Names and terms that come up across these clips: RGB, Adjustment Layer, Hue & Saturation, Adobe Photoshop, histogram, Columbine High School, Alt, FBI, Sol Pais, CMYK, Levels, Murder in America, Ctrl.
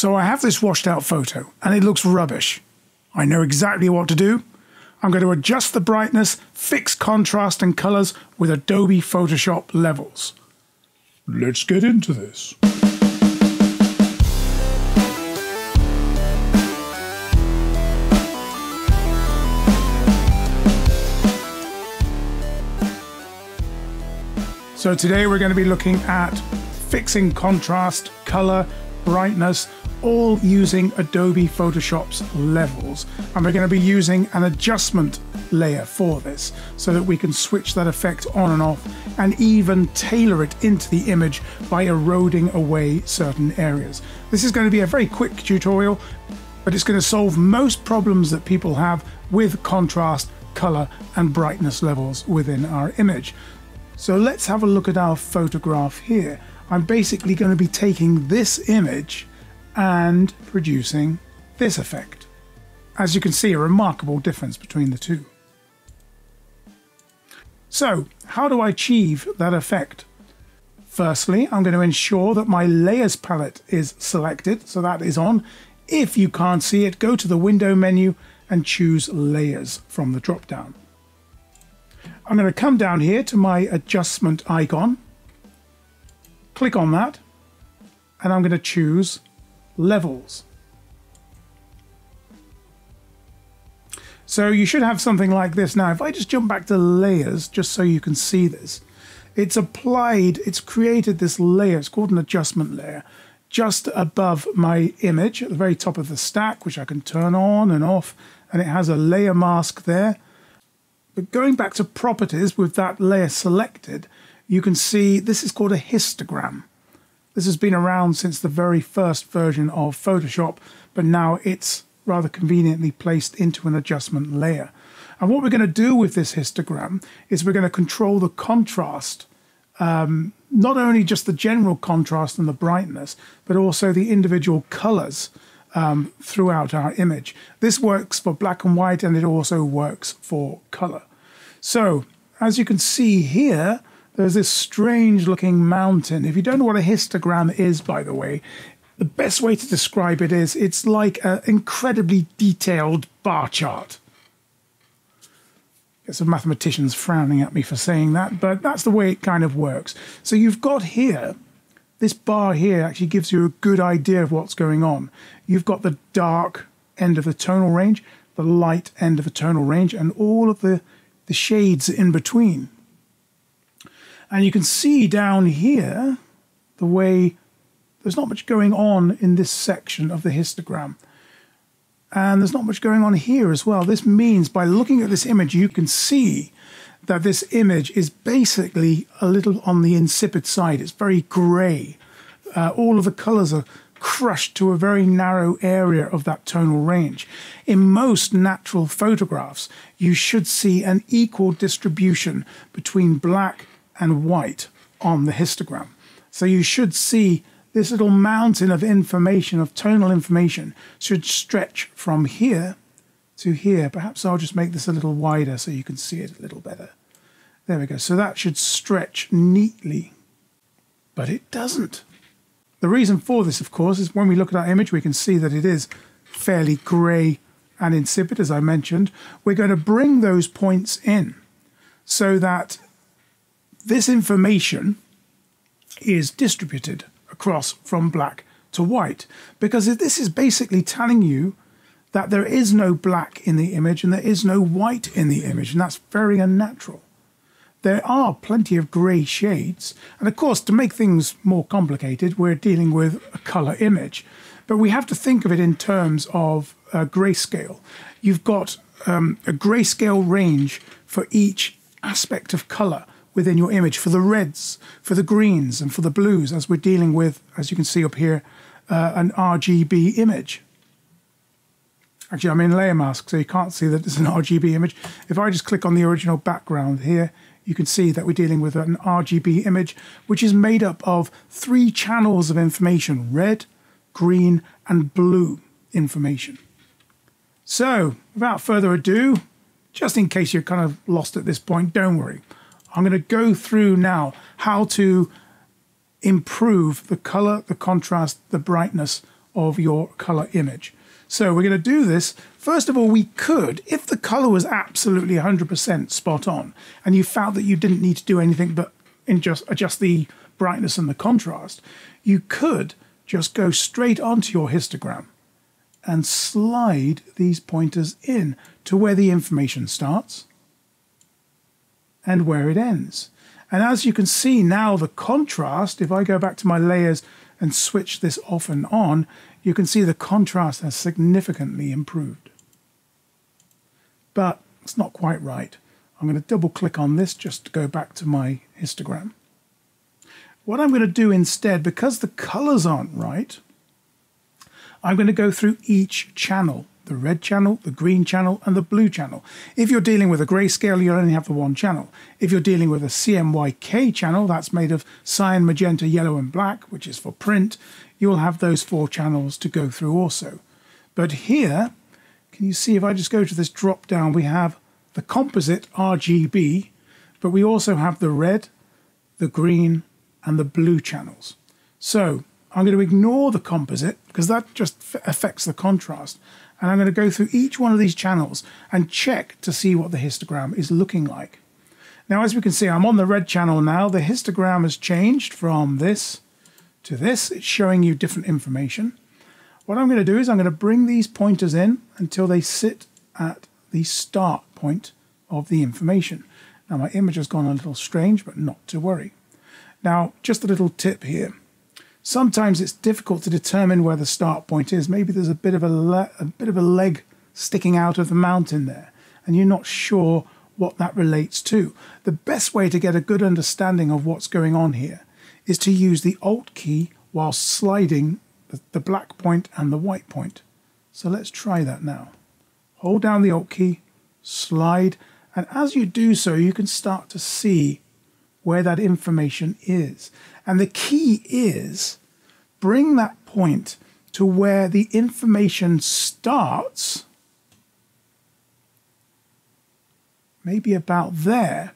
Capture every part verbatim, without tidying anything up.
So I have this washed out photo and it looks rubbish. I know exactly what to do. I'm going to adjust the brightness, fix contrast and colors with Adobe Photoshop levels. Let's get into this. So today we're going to be looking at fixing contrast, color, brightness, all using Adobe Photoshop's levels. And we're going to be using an adjustment layer for this so that we can switch that effect on and off and even tailor it into the image by eroding away certain areas. This is going to be a very quick tutorial, but it's going to solve most problems that people have with contrast, color, and brightness levels within our image. So let's have a look at our photograph here. I'm basically going to be taking this image and producing this effect. As you can see, a remarkable difference between the two. So, how do I achieve that effect? Firstly, I'm going to ensure that my layers palette is selected, so that is on. If you can't see it, go to the window menu and choose layers from the drop-down. I'm going to come down here to my adjustment icon, click on that, and I'm going to choose levels. So you should have something like this. Now, if I just jump back to layers, just so you can see this, it's applied, it's created this layer, it's called an adjustment layer, just above my image at the very top of the stack, which I can turn on and off, and it has a layer mask there. But going back to properties with that layer selected, you can see this is called a histogram. This has been around since the very first version of Photoshop, but now it's rather conveniently placed into an adjustment layer. And what we're going to do with this histogram is we're going to control the contrast, um, not only just the general contrast and the brightness, but also the individual colors um, throughout our image. This works for black and white, and it also works for color. So as you can see here, there's this strange looking mountain. If you don't know what a histogram is, by the way, the best way to describe it is it's like an incredibly detailed bar chart. There's some mathematicians frowning at me for saying that, but that's the way it kind of works. So you've got here, this bar here actually gives you a good idea of what's going on. You've got the dark end of the tonal range, the light end of the tonal range, and all of the, the shades in between. And you can see down here the way there's not much going on in this section of the histogram. And there's not much going on here as well. This means by looking at this image, you can see that this image is basically a little on the insipid side. It's very grey. Uh, all of the colours are crushed to a very narrow area of that tonal range. In most natural photographs, you should see an equal distribution between black and white on the histogram. So you should see this little mountain of information, of tonal information, should stretch from here to here. Perhaps I'll just make this a little wider so you can see it a little better. There we go. So that should stretch neatly, but it doesn't. The reason for this, of course, is when we look at our image, we can see that it is fairly grey and insipid, as I mentioned. We're going to bring those points in so that this information is distributed across from black to white, because this is basically telling you that there is no black in the image and there is no white in the image, and that's very unnatural. There are plenty of grey shades, and of course, to make things more complicated, we're dealing with a colour image, but we have to think of it in terms of a grayscale. You've got um, a grayscale range for each aspect of colour within your image, for the reds, for the greens, and for the blues, as we're dealing with, as you can see up here, uh, an R G B image. Actually, I'm in layer mask, so you can't see that it's an R G B image. If I just click on the original background here, you can see that we're dealing with an R G B image, which is made up of three channels of information: red, green, and blue information. So, without further ado, just in case you're kind of lost at this point, don't worry. I'm going to go through now how to improve the color, the contrast, the brightness of your color image. So we're going to do this. First of all, we could, if the color was absolutely one hundred percent spot on, and you felt that you didn't need to do anything but in just adjust the brightness and the contrast, you could just go straight onto your histogram and slide these pointers in to where the information starts and where it ends. And as you can see now, the contrast, if I go back to my layers and switch this off and on, you can see the contrast has significantly improved. But it's not quite right. I'm going to double click on this just to go back to my histogram. What I'm going to do instead, because the colors aren't right, I'm going to go through each channel, the red channel, the green channel, and the blue channel. If you're dealing with a grayscale, you only have the one channel. If you're dealing with a C M Y K channel, that's made of cyan, magenta, yellow, and black, which is for print, you'll have those four channels to go through also. But here, can you see if I just go to this drop down, we have the composite R G B, but we also have the red, the green, and the blue channels. So I'm going to ignore the composite because that just affects the contrast. And I'm going to go through each one of these channels and check to see what the histogram is looking like. Now, as we can see, I'm on the red channel now. The histogram has changed from this to this. It's showing you different information. What I'm going to do is I'm going to bring these pointers in until they sit at the start point of the information. Now, my image has gone a little strange, but not to worry. Now, just a little tip here. Sometimes it's difficult to determine where the start point is. Maybe there's a bit of a, a bit of a leg sticking out of the mountain there, and you're not sure what that relates to. The best way to get a good understanding of what's going on here is to use the Alt key while sliding the, the black point and the white point. So let's try that now. Hold down the Alt key, slide, and as you do so, you can start to see where that information is. And the key is bring that point to where the information starts, maybe about there.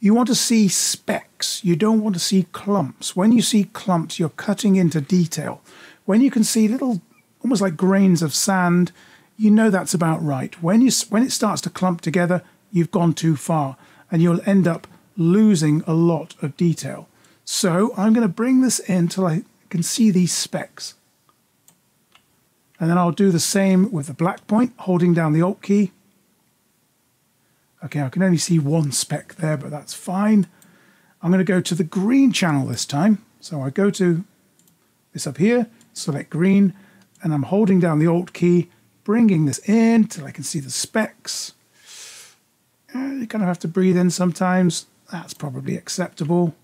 You want to see specks. You don't want to see clumps. When you see clumps, you're cutting into detail. When you can see little, almost like grains of sand, you know that's about right. When, you, when it starts to clump together, you've gone too far, and you'll end up losing a lot of detail. So I'm going to bring this in till I can see these specks. And then I'll do the same with the black point, holding down the Alt key. Okay, I can only see one speck there, but that's fine. I'm going to go to the green channel this time. So I go to this up here, select green, and I'm holding down the Alt key, bringing this in till I can see the specks. You kind of have to breathe in sometimes. That's probably acceptable.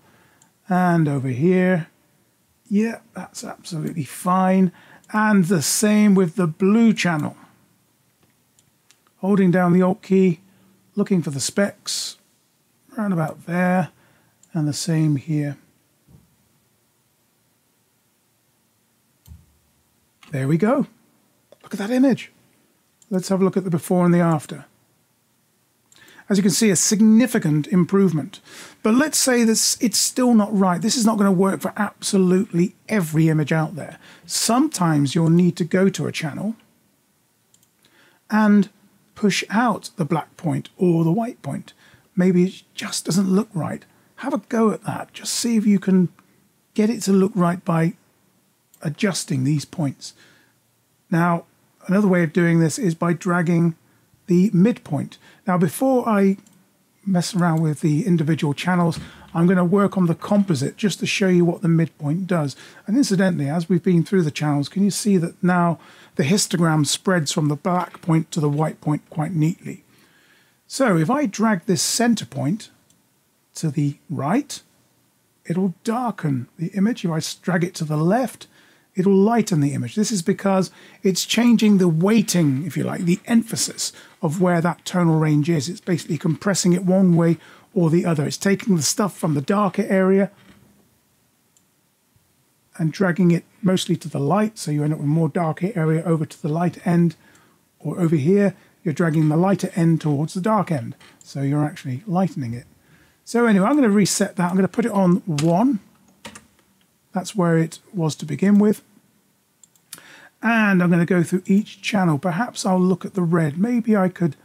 And over here, yeah, that's absolutely fine. And the same with the blue channel. Holding down the Alt key, looking for the specks, round about there, and the same here. There we go. Look at that image. Let's have a look at the before and the after. As you can see, a significant improvement. But let's say this, it's still not right. This is not going to work for absolutely every image out there. Sometimes you'll need to go to a channel and push out the black point or the white point. Maybe it just doesn't look right. Have a go at that. Just see if you can get it to look right by adjusting these points. Now, another way of doing this is by dragging the midpoint. Now, before I mess around with the individual channels, I'm going to work on the composite just to show you what the midpoint does. And incidentally, as we've been through the channels, can you see that now the histogram spreads from the black point to the white point quite neatly? So if I drag this center point to the right, it'll darken the image. If I drag it to the left, it'll lighten the image. This is because it's changing the weighting, if you like, the emphasis of where that tonal range is. It's basically compressing it one way or the other. It's taking the stuff from the darker area and dragging it mostly to the light, so you end up with more darker area over to the light end, or over here, you're dragging the lighter end towards the dark end, so you're actually lightening it. So anyway, I'm going to reset that. I'm going to put it on one. That's where it was to begin with. And I'm going to go through each channel. Perhaps I'll look at the red. Maybe I could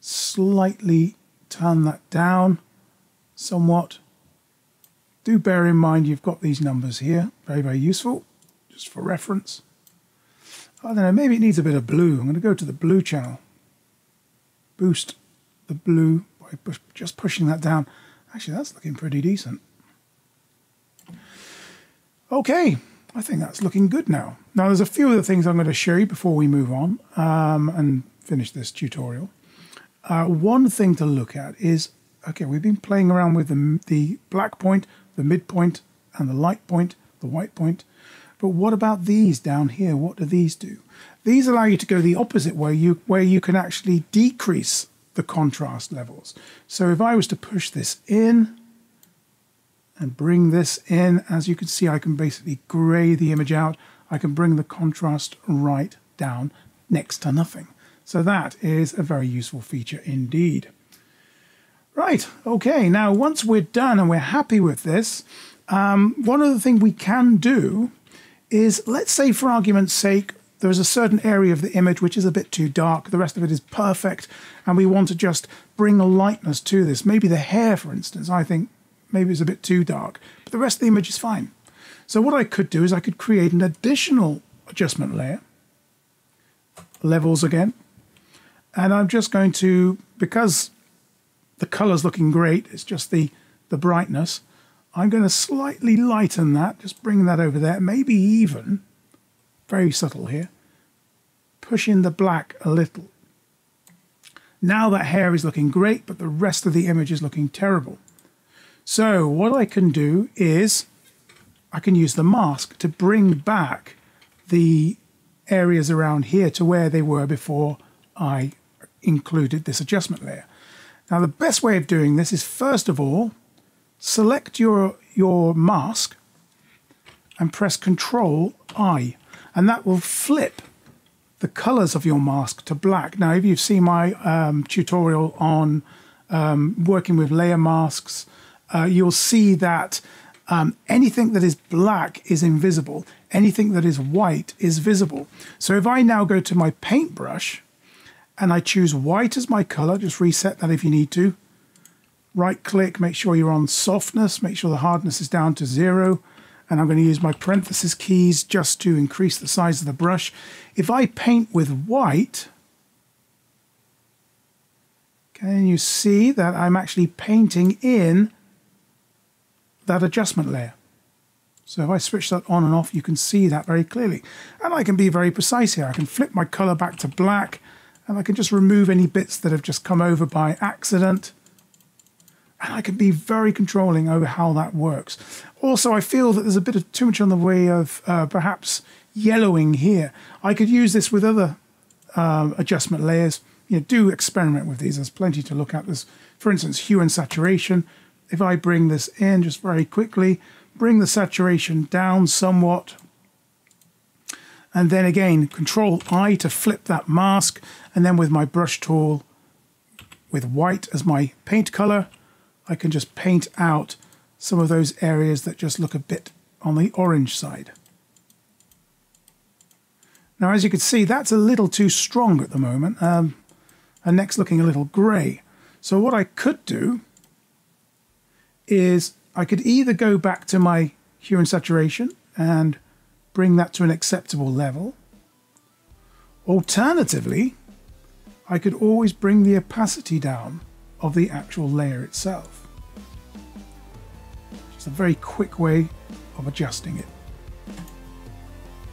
slightly turn that down somewhat. Do bear in mind you've got these numbers here. Very, very useful, just for reference. I don't know, maybe it needs a bit of blue. I'm going to go to the blue channel. Boost the blue by just pushing that down. Actually, that's looking pretty decent. Okay, I think that's looking good now. Now, there's a few other things I'm going to show you before we move on um, and finish this tutorial. Uh, one thing to look at is, okay, we've been playing around with the, the black point, the midpoint, and the light point, the white point. But what about these down here? What do these do? These allow you to go the opposite way, you, where you can actually decrease the contrast levels. So if I was to push this in and bring this in, as you can see, I can basically grey the image out. I can bring the contrast right down next to nothing. So that is a very useful feature indeed. Right, okay, now once we're done and we're happy with this, um, one other thing we can do is, let's say for argument's sake, there's a certain area of the image which is a bit too dark, the rest of it is perfect, and we want to just bring a lightness to this. Maybe the hair, for instance, I think maybe it's a bit too dark, but the rest of the image is fine. So what I could do is I could create an additional adjustment layer, levels again, and I'm just going to, because the color's looking great, it's just the, the brightness. I'm going to slightly lighten that, just bring that over there, maybe even, very subtle here, push in the black a little. Now that hair is looking great, but the rest of the image is looking terrible. So what I can do is, I can use the mask to bring back the areas around here to where they were before I included this adjustment layer. Now, the best way of doing this is, first of all, select your, your mask and press control I, and that will flip the colors of your mask to black. Now, if you've seen my um, tutorial on um, working with layer masks, uh, you'll see that um, anything that is black is invisible. Anything that is white is visible. So if I now go to my paintbrush, and I choose white as my color, just reset that if you need to. Right click, make sure you're on softness, make sure the hardness is down to zero. And I'm going to use my parenthesis keys just to increase the size of the brush. If I paint with white, can you see that I'm actually painting in that adjustment layer? So if I switch that on and off, you can see that very clearly. And I can be very precise here. I can flip my color back to black, and I can just remove any bits that have just come over by accident. And I can be very controlling over how that works. Also, I feel that there's a bit of too much on the way of uh, perhaps yellowing here. I could use this with other uh, adjustment layers. You know, do experiment with these. There's plenty to look at. There's, for instance, hue and saturation. If I bring this in just very quickly, bring the saturation down somewhat, and then again, control I to flip that mask, and then with my brush tool, with white as my paint color, I can just paint out some of those areas that just look a bit on the orange side. Now, as you can see, that's a little too strong at the moment. Um, her neck's looking a little gray. So what I could do is I could either go back to my hue and saturation and bring that to an acceptable level. Alternatively, I could always bring the opacity down of the actual layer itself. It's a very quick way of adjusting it.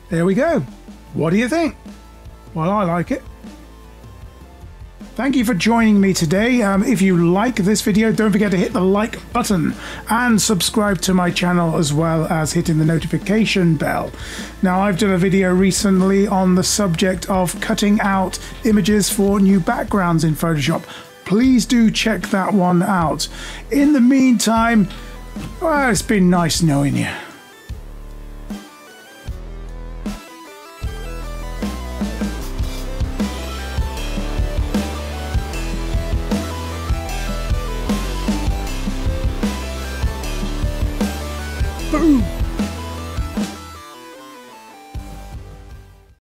There we go. What do you think? Well, I like it. Thank you for joining me today. Um, if you like this video, don't forget to hit the like button and subscribe to my channel, as well as hitting the notification bell. Now, I've done a video recently on the subject of cutting out images for new backgrounds in Photoshop. Please do check that one out. In the meantime, well, it's been nice knowing you.